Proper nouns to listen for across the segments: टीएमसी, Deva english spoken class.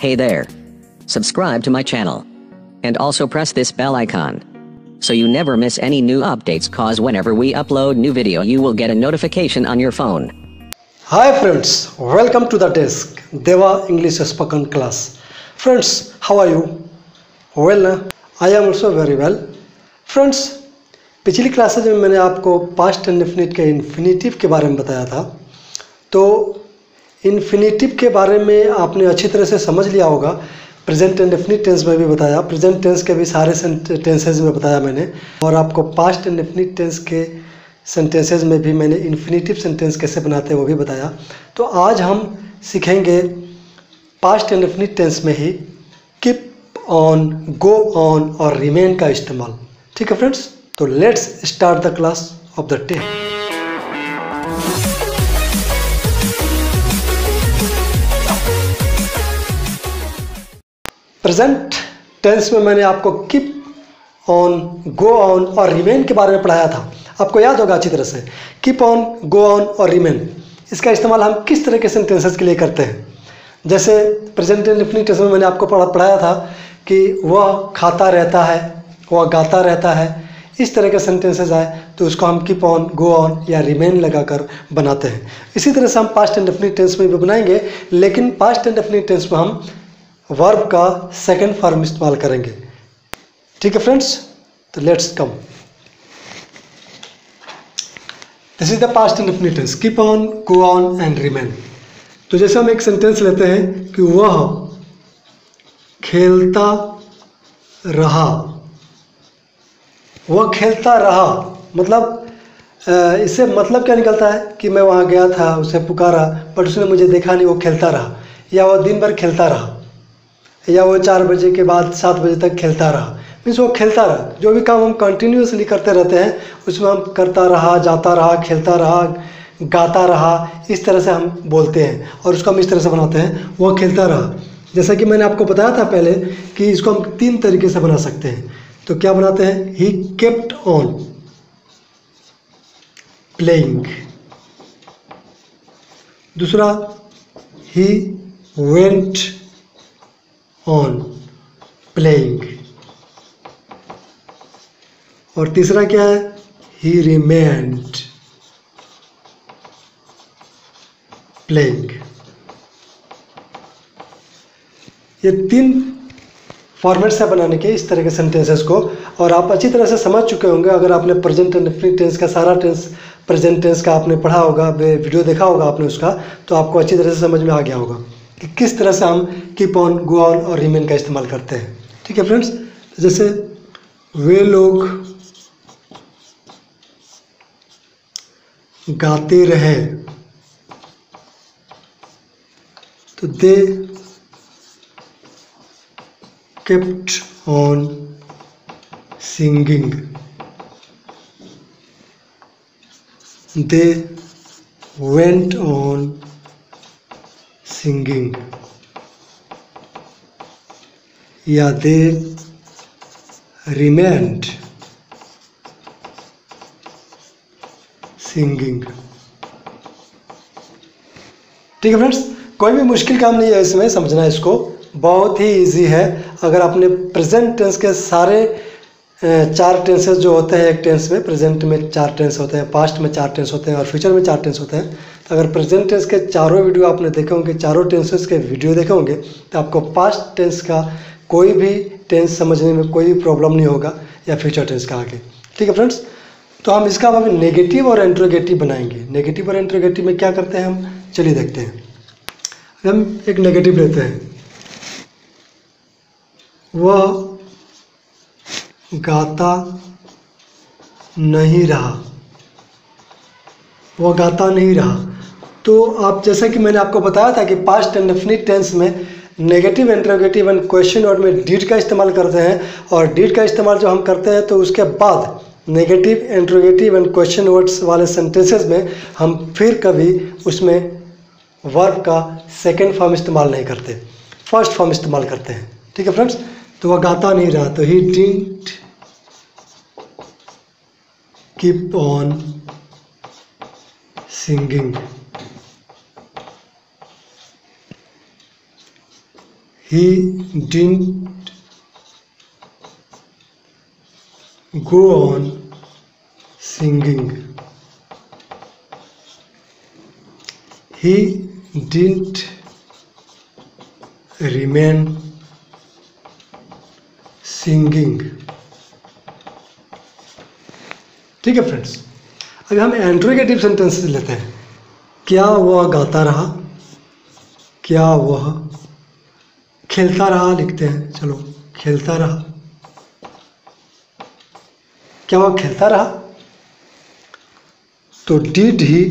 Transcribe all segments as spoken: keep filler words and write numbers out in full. Hey there. Subscribe to my channel. And also press this bell icon, so you never miss any new updates, cause whenever we upload new video you will get a notification on your phone. Hi friends, welcome to the desk, Deva English spoken class. Friends, how are you? Well, I am also very well. Friends, पिछली classes में मैंने आपको past tense infinite के infinitive के बारे में बताया था, तो इन्फिनेटिव के बारे में आपने अच्छी तरह से समझ लिया होगा। प्रेजेंट एंड इन्फिनिट टेंस में भी बताया, प्रेजेंट टेंस के भी सारे टेंसेज में बताया मैंने, और आपको पास्ट एंड इन्फिनिट टेंस के सेंटेंसेज में भी मैंने इन्फिनेटिव सेंटेंस कैसे बनाते हैं वो भी बताया। तो आज हम सीखेंगे पास्ट एंड इन्फिनिट टेंस में ही कीप ऑन, गो ऑन और रिमेन का इस्तेमाल। ठीक है फ्रेंड्स, तो let's start the class of the day. Present tense में मैंने आपको कीप ऑन, गो ऑन और रिमेन के बारे में पढ़ाया था, आपको याद होगा अच्छी तरह से। कीप ऑन, गो ऑन और रिमेन, इसका इस्तेमाल हम किस तरह के सेंटेंसेस के लिए करते हैं। जैसे प्रेजेंट इंडेफिनिट टेंस में मैंने आपको पढ़ा पढ़ाया था कि वह खाता रहता है, वह गाता रहता है, इस तरह के सेंटेंसेज आए तो उसको हम कीप ऑन, गो ऑन या रिमेन लगाकर बनाते हैं। इसी तरह से हम पास्ट एंड डेफिनिट टेंस में भी बनाएंगे, लेकिन पास्ट एंड डेफिनिट टेंस में हम वर्ब का सेकंड फॉर्म इस्तेमाल करेंगे। ठीक है फ्रेंड्स, तो let's come. This is the past and definite tense, keep on, go on and remain. तो जैसे हम एक सेंटेंस लेते हैं कि वह खेलता रहा, वह खेलता रहा, मतलब इससे मतलब क्या निकलता है कि मैं वहाँ गया था, उसे पुकारा, बट उसने मुझे देखा नहीं, वो खेलता रहा, या वो दिन भर खेलता रहा, या वो चार बजे के बाद सात बजे तक खेलता रहा। मीन्स वो खेलता रहा, जो भी काम हम कंटिन्यूसली करते रहते हैं उसमें हम करता रहा, जाता रहा, खेलता रहा, गाता रहा, इस तरह से हम बोलते हैं और उसको हम इस तरह से बनाते हैं, वह खेलता रहा। जैसा कि मैंने आपको बताया था पहले कि इसको हम तीन तरीके से बना सकते हैं। तो क्या बनाते हैं, ही केप्ट ऑन प्लेइंग। दूसरा, ही वेंट ऑन प्लेइंग। और तीसरा क्या है, ही रिमेन्ड प्लेइंग। ये तीन फॉर्मेट से बनाने के इस तरह के सेंटेंसेस को, और आप अच्छी तरह से समझ चुके होंगे अगर आपने प्रेजेंट एंड डेफिनिट टेंस का सारा टेंस प्रेजेंट टेंस का आपने पढ़ा होगा, वीडियो देखा होगा आपने उसका, तो आपको अच्छी तरह से समझ में आ गया होगा कि किस तरह से हम कीप ऑन, गो ऑन और रिमेन का इस्तेमाल करते हैं। ठीक है फ्रेंड्स, जैसे वे लोग गाते रहे, तो दे kept on singing, they went on singing, या they remained singing। ठीक है फ्रेंड्स, कोई भी मुश्किल काम नहीं है इसमें, समझना इसको बहुत ही इजी है। अगर आपने प्रेजेंट टेंस के सारे चार टेंसेस जो होते हैं एक टेंस में, प्रेजेंट में चार टेंस होते हैं, पास्ट में चार टेंस होते हैं और फ्यूचर में चार टेंस होते हैं, तो अगर प्रेजेंट टेंस के चारों वीडियो आपने देखे होंगे, चारों टेंसेस के वीडियो देखे होंगे, तो आपको पास्ट टेंस का कोई भी टेंस समझने में कोई भी प्रॉब्लम नहीं होगा, या फ्यूचर टेंस का आगे। ठीक है फ्रेंड्स, तो हम इसका अब नेगेटिव और इंटरोगेटिव बनाएंगे। नेगेटिव और इंटरोगेटिव में क्या करते हैं हम, चलिए देखते हैं। हम एक नेगेटिव लेते हैं, वह गाता नहीं रहा, वह गाता नहीं रहा। तो आप जैसा कि मैंने आपको बताया था कि पास्ट एंड डेफिनिट टेंस में negative, interrogative and question word में डिड का इस्तेमाल करते हैं, और डिड का इस्तेमाल जो हम करते हैं तो उसके बाद negative, interrogative and question words वाले सेंटेंसेस में हम फिर कभी उसमें वर्ब का सेकेंड फॉर्म इस्तेमाल नहीं करते, फर्स्ट फॉर्म इस्तेमाल करते हैं। ठीक है फ्रेंड्स, तो वह गाता नहीं रहा, तो he didn't keep on singing, He didn't go on singing. He didn't remain singing. ठीक है फ्रेंड्स, अगर हम इंटरोगेटिव सेंटेंसेस लेते हैं, क्या वह गाता रहा, क्या वह खेलता रहा, लिखते हैं, चलो खेलता रहा, क्या वह खेलता रहा, तो did he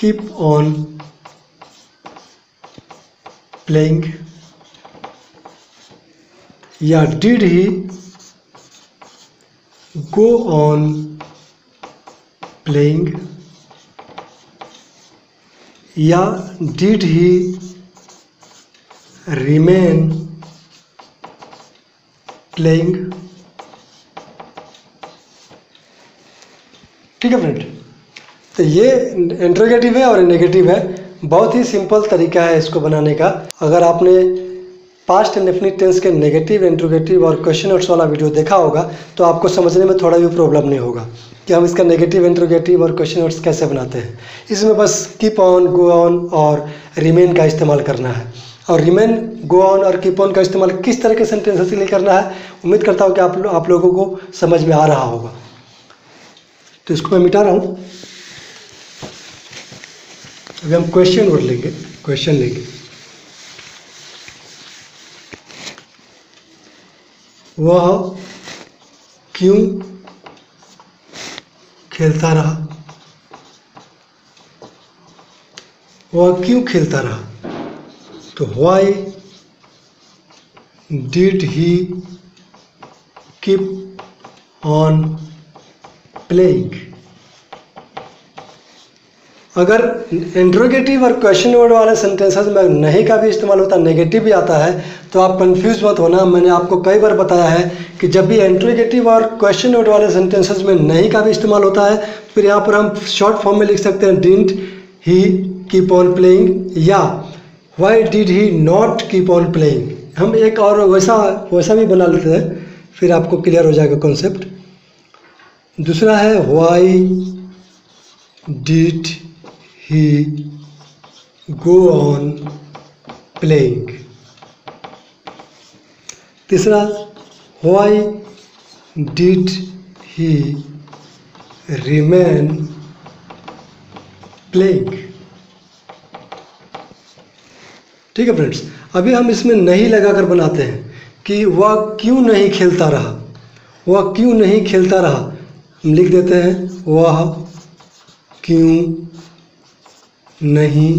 keep on playing या did he go on playing या डिड ही रिमेन प्लेइंग। ठीक है फ्रेंड, तो ये इंटरोगेटिव है और नेगेटिव है। बहुत ही सिंपल तरीका है इसको बनाने का। अगर आपने पास्ट इंडेफिनिट टेंस के नेगेटिव, इंटरोगेटिव और क्वेश्चन आंसर वाला वीडियो देखा होगा तो आपको समझने में थोड़ा भी प्रॉब्लम नहीं होगा कि हम इसका नेगेटिव, इंटरोगेटिव और क्वेश्चन आंसर कैसे बनाते हैं। इसमें बस कीप ऑन, गो ऑन और रिमेन का इस्तेमाल करना है, और रिमेन, गो ऑन और कीप ऑन का इस्तेमाल किस तरह के सेंटेंसेस के लिए करना है, उम्मीद करता हूँ कि आप, आप लोगों को समझ में आ रहा होगा। तो इसको मैं मिटा रहा हूँ। अभी हम क्वेश्चन वर्ड लेंगे, क्वेश्चन लेंगे। वह क्यों खेलता रहा, वह क्यों खेलता रहा, तो why did he keep on playing. अगर इंटरोगेटिव और क्वेश्चन वर्ड वाले सेंटेंसेस में नहीं का भी इस्तेमाल होता, नेगेटिव भी आता है, तो आप कंफ्यूज मत होना। मैंने आपको कई बार बताया है कि जब भी इंटरोगेटिव और क्वेश्चन वर्ड वाले सेंटेंसेस में नहीं का भी इस्तेमाल होता है, फिर यहाँ पर हम शॉर्ट फॉर्म में लिख सकते हैं didn't he keep on playing या why did he not keep on playing. हम एक और वैसा वैसा भी बना लेते हैं, फिर आपको क्लियर हो जाएगा कॉन्सेप्ट। दूसरा है why did he go on playing. तीसरा why did he remain playing. ठीक है फ्रेंड्स, अभी हम इसमें नहीं लगाकर बनाते हैं कि वह क्यों नहीं खेलता रहा, वह क्यों नहीं खेलता रहा, हम लिख देते हैं वह क्यों नहीं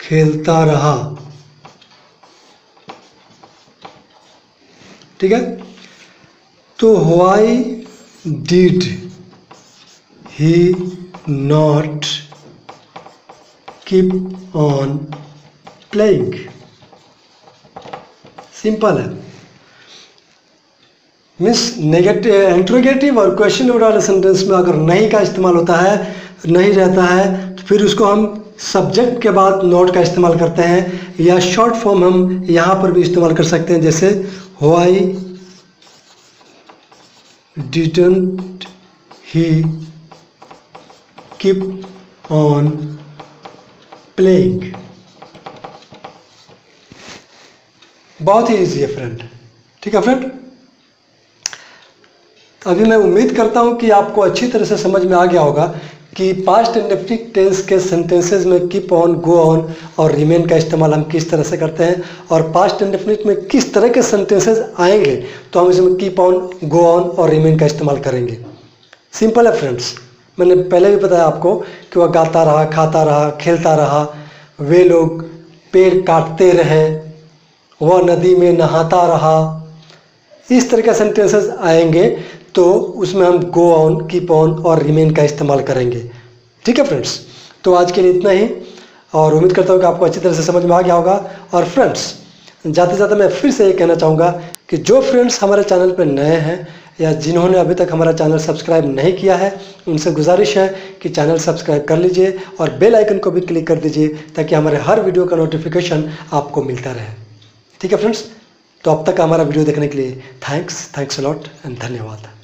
खेलता रहा। ठीक है, तो why did he not keep on playing, simple है। मीन्स नेगेटिव, इंटरोगेटिव और क्वेश्चन वाले सेंटेंस में अगर नहीं का इस्तेमाल होता है, नहीं रहता है, फिर उसको हम सब्जेक्ट के बाद नॉट का इस्तेमाल करते हैं, या शॉर्ट फॉर्म हम यहाँ पर भी इस्तेमाल कर सकते हैं, जैसे why didn't he keep on playing. बहुत ही इजी है फ्रेंड। ठीक है फ्रेंड, अभी मैं उम्मीद करता हूँ कि आपको अच्छी तरह से समझ में आ गया होगा कि पास्ट इंडेफिनिट टेंस के सेंटेंसेस में कीप ऑन, गो ऑन और रिमेन का इस्तेमाल हम किस तरह से करते हैं, और पास्ट इंडेफिनिट में किस तरह के सेंटेंसेस आएंगे तो हम इसमें कीप ऑन, गो ऑन और रिमेन का इस्तेमाल करेंगे। सिंपल है फ्रेंड्स, मैंने पहले भी बताया आपको कि वह गाता रहा, खाता रहा, खेलता रहा, वे लोग पेड़ काटते रहे, वह नदी में नहाता रहा, इस तरह के सेंटेंसेस आएंगे तो उसमें हम गो ऑन, कीप ऑन और रिमेन का इस्तेमाल करेंगे। ठीक है फ्रेंड्स, तो आज के लिए इतना ही, और उम्मीद करता हूँ कि आपको अच्छी तरह से समझ में आ गया होगा। और फ्रेंड्स, जाते जाते मैं फिर से ये कहना चाहूँगा कि जो फ्रेंड्स हमारे चैनल पर नए हैं या जिन्होंने अभी तक हमारा चैनल सब्सक्राइब नहीं किया है, उनसे गुजारिश है कि चैनल सब्सक्राइब कर लीजिए और बेल आइकन को भी क्लिक कर दीजिए ताकि हमारे हर वीडियो का नोटिफिकेशन आपको मिलता रहे। ठीक है फ्रेंड्स, तो अब तक हमारा वीडियो देखने के लिए thanks thanks a lot and धन्यवाद।